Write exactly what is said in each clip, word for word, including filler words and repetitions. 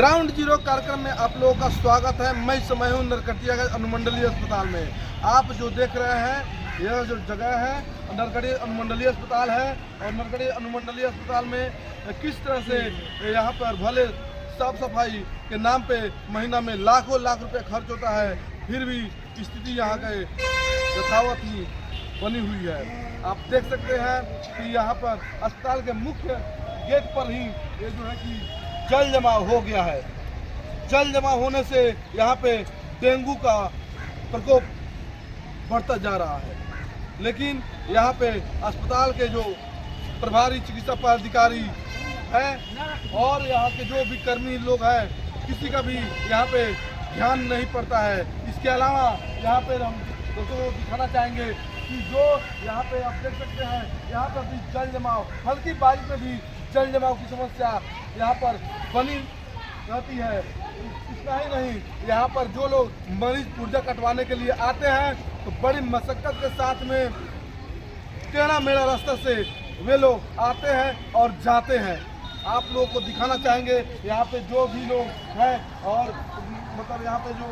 Ground zero कार्यक्रम में आप लोगों का स्वागत है। मैं समय हूँ नरकटियागंज अनुमंडलीय अस्पताल में। आप जो देख रहे हैं यह जो जगह है नरकटिया अनुमंडलीय अस्पताल है, और नरकटिया अनुमंडलीय अस्पताल में किस तरह से यहाँ पर भले साफ सफाई के नाम पे महीना में लाखों लाख रुपए खर्च होता है, फिर भी स्थिति यहाँ के यथावत ही बनी हुई है। आप देख सकते हैं कि यहाँ पर अस्पताल के मुख्य गेट पर ही ये जो है कि जल जमाव हो गया है। जल जमाव होने से यहाँ पे डेंगू का प्रकोप बढ़ता जा रहा है, लेकिन यहाँ पे अस्पताल के जो प्रभारी चिकित्सा पदाधिकारी हैं और यहाँ के जो भी कर्मी लोग हैं, किसी का भी यहाँ पे ध्यान नहीं पड़ता है। इसके अलावा यहाँ पे हम दोस्तों को दिखाना चाहेंगे कि जो यहाँ पे आप देख सकते हैं, यहाँ पर भी जल जमाव, हल्की बारिश में भी जल जमाव की समस्या यहाँ पर बनी रहती है। इतना ही नहीं, यहाँ पर जो लोग मरीज पुर्जा कटवाने के लिए आते हैं तो बड़ी मशक्कत के साथ में टेढ़ा मेढ़ा रास्ता से वे लोग आते हैं और जाते हैं। आप लोगों को दिखाना चाहेंगे यहाँ पे जो भी लोग हैं, और मतलब यहाँ पे जो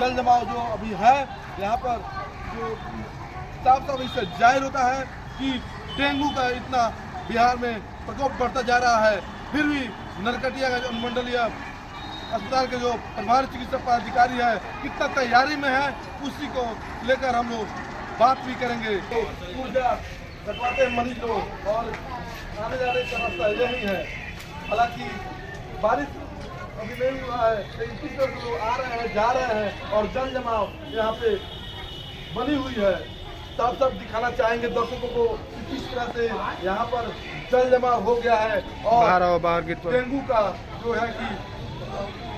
जल जमाव जो अभी है यहाँ पर जो साफ साफ इससे जाहिर होता है कि डेंगू का इतना बिहार में प्रकोप बढ़ता जा रहा है, फिर भी नरकटियागंज अनुमंडलीय अस्पताल के जो प्रभारी चिकित्सा पदाधिकारी है कितना तैयारी में है, उसी को लेकर हम लोग बात भी करेंगे। तो पूजा कटवाते हैं मरीज लोग और आने जाने का रास्ता यही है। हालांकि बारिश अभी नहीं हुआ है, लेकिन किस तरह से लोग आ रहे हैं जा रहे हैं और जल जमाव यहाँ पे बनी हुई है। साफ साफ दिखाना चाहेंगे दर्शकों को किस तरह से यहाँ पर जल जमाव हो गया है और डेंगू का जो है कि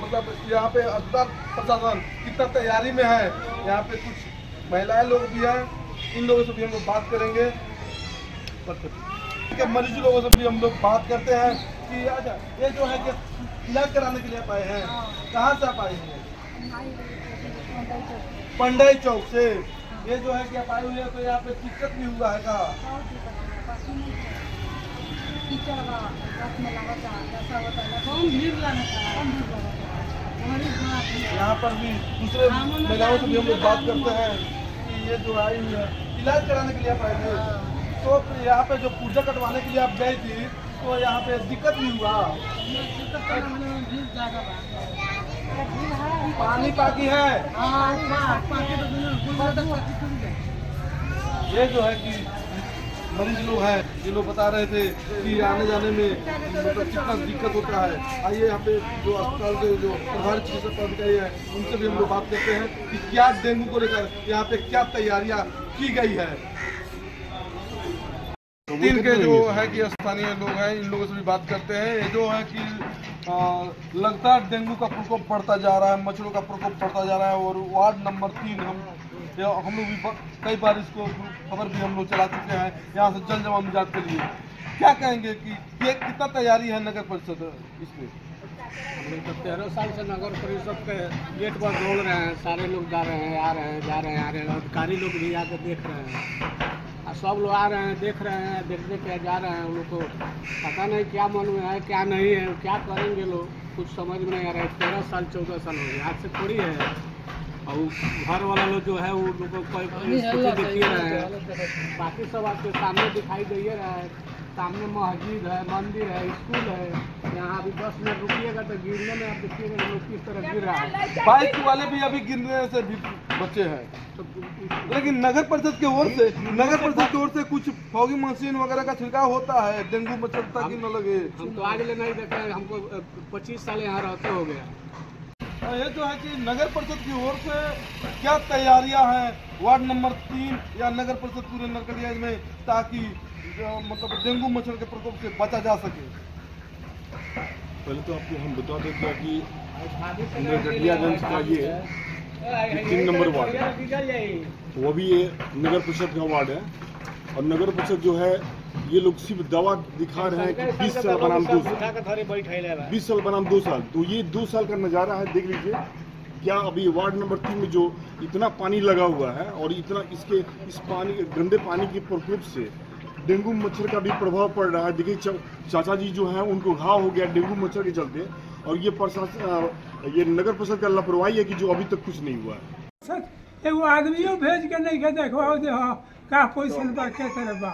मतलब यहाँ पे अस्पताल प्रशासन कितना तैयारी में है। यहाँ पे कुछ महिलाएं लोग भी हैं, इन लोगों से भी हम लोग बात करेंगे। मरीज लोगों से भी हम लोग बात करते हैं कि अच्छा ये जो है कि इलाज कराने के लिए आप आए हैं, कहाँ से आप आए हैं? पंडई चौक से। ये जो है कि आप आए हुए तो यहाँ पे दिक्कत भी हुआ है का? यहाँ पर भी दूसरे महिलाओं से भी हम लोग बात करते हैं कि ये जो आई हुई है इलाज कराने के लिए आप आए थे, तो यहाँ पे जो पूजा कटवाने के लिए आप गए थे तो यहाँ पे दिक्कत भी हुआ? पानी पाकी है। ये जो है कि मरीज लोग हैं, ये लोग बता रहे थे कि आने जाने में मतलब कितना दिक्कत होता है। आइए यहाँ पे जो अस्पताल के जो प्रभारी चिकित्सा पदाधिकारी हैं उनसे भी हम लोग बात करते हैं कि क्या डेंगू को लेकर यहाँ पे क्या तैयारियाँ की गई है। इनके जो है कि स्थानीय लोग हैं, इन लोगों से भी बात करते हैं। ये जो है कि लगातार डेंगू का प्रकोप बढ़ता जा रहा है, मच्छरों का प्रकोप बढ़ता जा रहा है, और वार्ड नंबर तीन हम हम लोग भी कई बार इसको खबर भी हम लोग चला चुके हैं यहाँ से जल जमाव निजात के लिए। क्या कहेंगे कि ये कितना तैयारी है नगर परिषद इसमें? तेरह साल से नगर परिषद के गेट पर दौड़ रहे हैं, सारे लोग जा रहे हैं आ रहे हैं जा रहे हैं आ रहे हैं, अधिकारी लोग भी आकर देख रहे हैं, सब लोग आ रहे हैं देख रहे हैं, देखने पे जा रहे हैं। उन लोग को पता नहीं क्या मन में है क्या नहीं है, क्या करेंगे लोग, कुछ समझ में नहीं आ रहा है। तेरह साल चौदह साल हो गया, हाथ से थोड़ी है। और घर वाला लोग जो है वो लोगों को दिख ही रहे हैं, बाकी सब आपके सामने दिखाई दे ही रहा है। सामने मस्जिद है, मंदिर है, स्कूल है। यहाँ अभी दस मिनट रुकिएगा तो गिरने में आप देखिएगा लोग किस तरह गिर रहा है। बाइक वाले भी अभी गिरने से भी बचे हैं, लेकिन नगर परिषद के ओर से नगर परिषद की ओर से कुछ फॉगी मशीन वगैरह का छिड़काव होता है डेंगू मच्छर तक न लगे। हम तो आगे नहीं देखा है, हमको पच्चीस साल यहाँ रहते हो गया। ये जो है कि नगर परिषद की ओर से क्या तैयारियां हैं वार्ड नंबर तीन या नगर परिषद पूरे नरकटियागंज में, ताकि मतलब डेंगू मच्छर के प्रकोप से बचा जा सके? पहले तो आपको हम बता देते हैं कि नरकटियागंज का ये तीन नंबर वार्ड है, वो भी ये नगर परिषद का वार्ड है। और नगर परिषद जो है ये लोग सिर्फ दवा दिखा रहे हैं कि बीस साल बनाम दो साल बीस साल बनाम दो साल तो ये दो साल का नज़ारा है। देख लीजिए क्या अभी वार्ड नंबर तीन में जो इतना पानी लगा हुआ है, और इतना इसके इस पानी गंदे पानी के प्रकोप से डेंगू मच्छर का भी प्रभाव पड़ रहा है। देखिए चाचा जी जो है उनको घाव हो गया डेंगू मच्छर के चलते, और ये प्रशासन ये नगर परिषद का लापरवाही है कि जो अभी तक कुछ नहीं हुआ है। एगो आदमियों भेज के नहीं के देखो का पोजीशन बा के तरफ बा।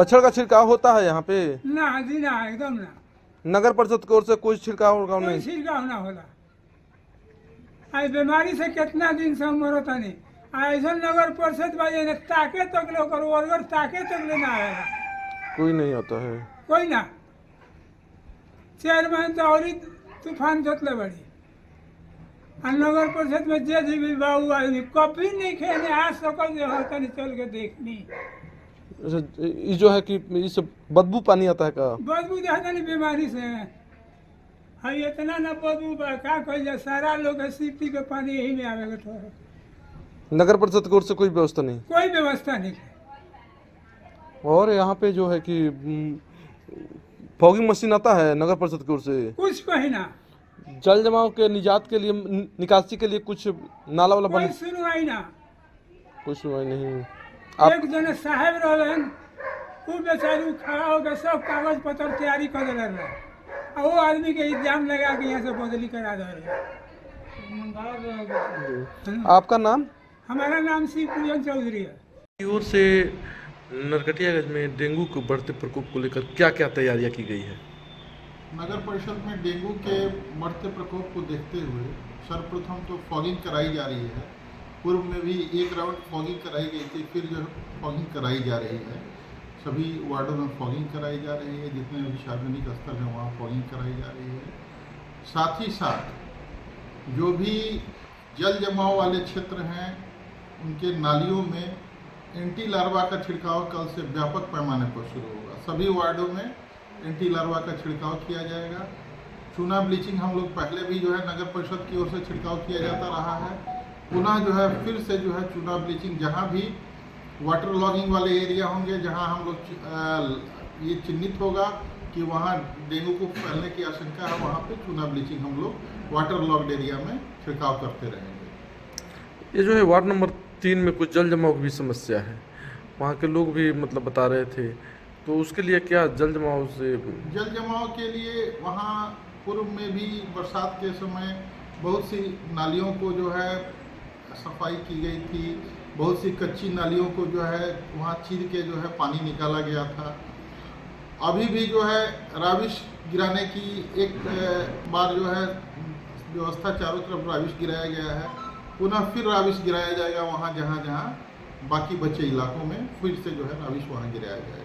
मच्छर का छिड़काव होता है यहाँ पे ना जी ना एकदम ना। नगर परिषद की ओर से कोई छिड़काव नहीं छिड़काव ना होला। आई बीमारी से कितना दिन से मरता नहीं। ऐसा नगर परिषद भाई ने ताके तक लोग और ताके तक लेना आएगा कोई नहीं होता है कोई ना। चेयरमैन तो और तूफान जोतले बड़ी नगर परिषद में जे जी भी बाबू आई कभी नहीं खेने आज सकल जो होता नहीं चल के देखनी। जो है कि इस बदबू पानी आता है का बदबू ज्यादा नहीं बीमारी से है इतना ना बदबू का कही जाए सारा लोग सीपी के पानी यही में आवेगा। तो नगर परिषद की ओर से कोई व्यवस्था नहीं कोई व्यवस्था नहीं। और यहाँ पे जो है कि फॉगिंग मशीन आता है नगर परिषद की ओर से कुछ कहना जल जमाव के निजात के लिए निकासी के लिए कुछ नाला वाला बन सुनवाई ना कुछ सुनवाई नहीं। आप... एक जने साहेब रहन उ बेचारू खड़ा होकर सब कागज पत्र तैयारी कर रहे हैं और वो आदमी के इल्जाम लगा के यहाँ से बदली करा दे रहे। आपका नाम? हमारा नाम श्री पूजन चौधरी है। की ओर से नरकटियागंज में डेंगू के बढ़ते प्रकोप को लेकर क्या क्या तैयारियाँ की गई है? नगर परिषद में डेंगू के मरते प्रकोप को देखते हुए सर्वप्रथम तो फॉगिंग कराई जा रही है। पूर्व में भी एक राउंड फॉगिंग कराई गई थी फिर जो फॉगिंग कराई जा रही है सभी वार्डों में फॉगिंग कराई जा रही है। जितने भी सार्वजनिक स्थल हैं वहाँ फॉगिंग कराई जा रही है। साथ ही साथ जो भी जल जमाव वाले क्षेत्र हैं उनके नालियों में एंटी लार्वा का छिड़काव कल से व्यापक पैमाने पर शुरू होगा। सभी वार्डों में एंटी लार्वा का छिड़काव किया जाएगा। चूना ब्लीचिंग हम लोग पहले भी जो है नगर परिषद की ओर से छिड़काव किया जाता रहा है। पुनः जो है फिर से जो है चूना ब्लीचिंग जहां भी वाटर लॉगिंग वाले एरिया होंगे जहां हम लोग ये चिन्हित होगा कि वहां डेंगू को फैलने की आशंका है वहां पे चूना ब्लीचिंग हम लोग वाटर लॉग्ड एरिया में छिड़काव करते रहेंगे। ये जो है वार्ड नंबर तीन में कुछ जल जमाव की भी समस्या है वहाँ के लोग भी मतलब बता रहे थे तो उसके लिए क्या जल जमाव से जल जमाव के लिए वहाँ पूर्व में भी बरसात के समय बहुत सी नालियों को जो है सफाई की गई थी। बहुत सी कच्ची नालियों को जो है वहाँ चीर के जो है पानी निकाला गया था। अभी भी जो है राविश गिराने की एक बार जो है व्यवस्था चारों तरफ राविश गिराया गया है। पुनः फिर राविश गिराया जाएगा वहाँ जहाँ जहाँ बाकी बचे इलाकों में फिर से जो है राविश वहाँ गिराया जाएगा।